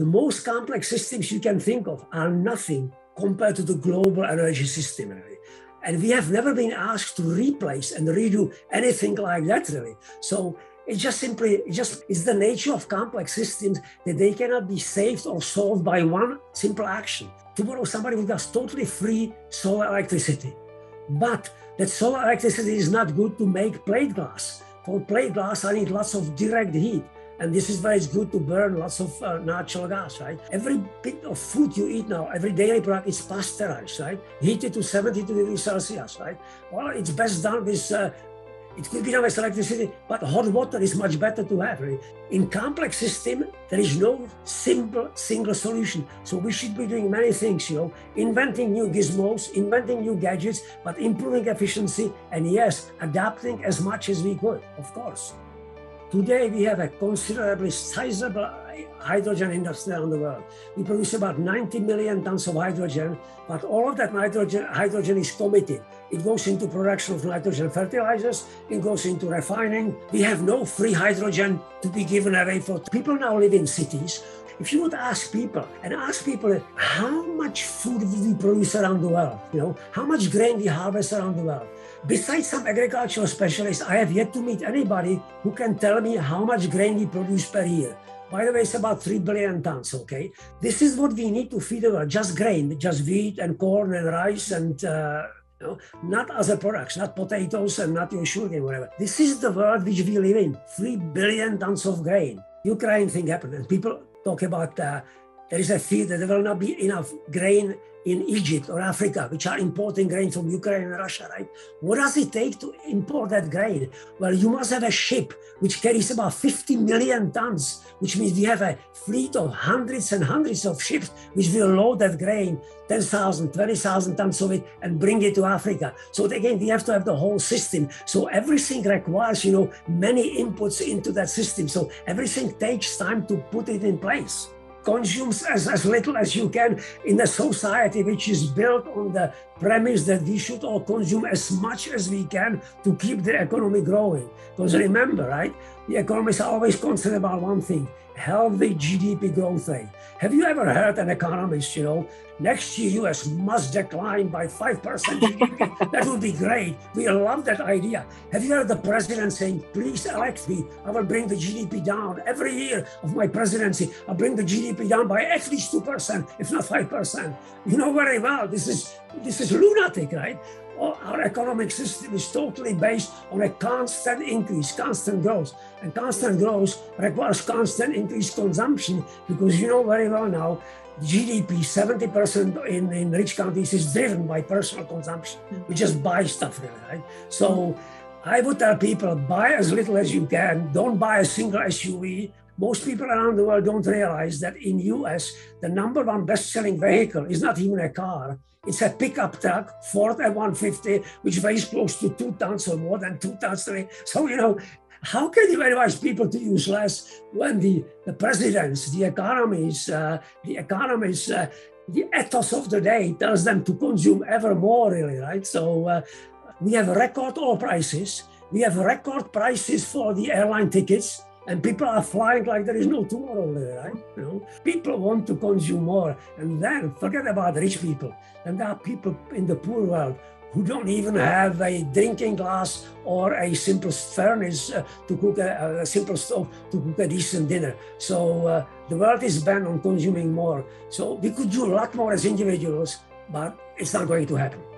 The most complex systems you can think of are nothing compared to the global energy system, really. And we have never been asked to replace and redo anything like that, really. So it's just simply, it's the nature of complex systems that they cannot be saved or solved by one simple action. Tomorrow somebody will have totally free solar electricity. But that solar electricity is not good to make plate glass. For plate glass, I need lots of direct heat. And this is why it's good to burn lots of natural gas, right? Every bit of food you eat now, every dairy product is pasteurized, right? Heated to 72 degrees Celsius, right? Well, it's best done with, it could be done with electricity, but hot water is much better to have, right? In complex system, there is no simple, single solution. So we should be doing many things, you know, inventing new gizmos, inventing new gadgets, but improving efficiency, and yes, adapting as much as we could, of course. Today, we have a considerably sizable hydrogen industry around the world. We produce about 90 million tons of hydrogen, but all of that hydrogen is committed. It goes into production of nitrogen fertilizers, it goes into refining. We have no free hydrogen to be given away for. People now live in cities. If you would ask people, how much food we produce around the world, you know, how much grain we harvest around the world. Besides some agricultural specialists, I have yet to meet anybody who can tell me how much grain we produce per year. By the way, it's about 3 billion tons, okay? This is what we need to feed the world, just grain, just wheat and corn and rice and you know, not other products, not potatoes and not your sugar, whatever. This is the world which we live in, 3 billion tons of grain. Ukraine thing happened and people talk about there is a fear that there will not be enough grain in Egypt or Africa, which are importing grain from Ukraine and Russia, right? What does it take to import that grain? Well, you must have a ship which carries about 50 million tons, which means we have a fleet of hundreds and hundreds of ships which will load that grain, 10,000, 20,000 tons of it, and bring it to Africa. So again, we have to have the whole system. So everything requires, you know, many inputs into that system. So everything takes time to put it in place. Consumes as little as you can in a society which is built on the premise that we should all consume as much as we can to keep the economy growing. Because remember, right, the economists are always concerned about one thing, healthy GDP growth rate. Have you ever heard an economist, you know, next year US must decline by 5%? That would be great. We love that idea. Have you heard the president saying, please elect me, I will bring the GDP down. Every year of my presidency, I'll bring the GDP down by at least 2%, if not 5%. You know very well, this is lunatic, right? Our economic system is totally based on a constant increase, constant growth. And constant growth requires constant increased consumption because you know very well now, GDP, 70% in rich countries is driven by personal consumption. We just buy stuff, really, right? So I would tell people, buy as little as you can. Don't buy a single SUV. Most people around the world don't realize that in US, the number one best-selling vehicle is not even a car. It's a pickup truck, Ford F-150, which weighs close to 2 tons or more than 2 tons. So, you know, how can you advise people to use less when the presidents, the economists, the ethos of the day tells them to consume ever more, really, right? So we have record oil prices. We have record prices for the airline tickets. And people are flying like there is no tomorrow there, right? You know, people want to consume more. And then forget about rich people. And there are people in the poor world who don't even have a drinking glass or a simple furnace to cook a simple stove to cook a decent dinner. So the world is bent on consuming more. So we could do a lot more as individuals, but it's not going to happen.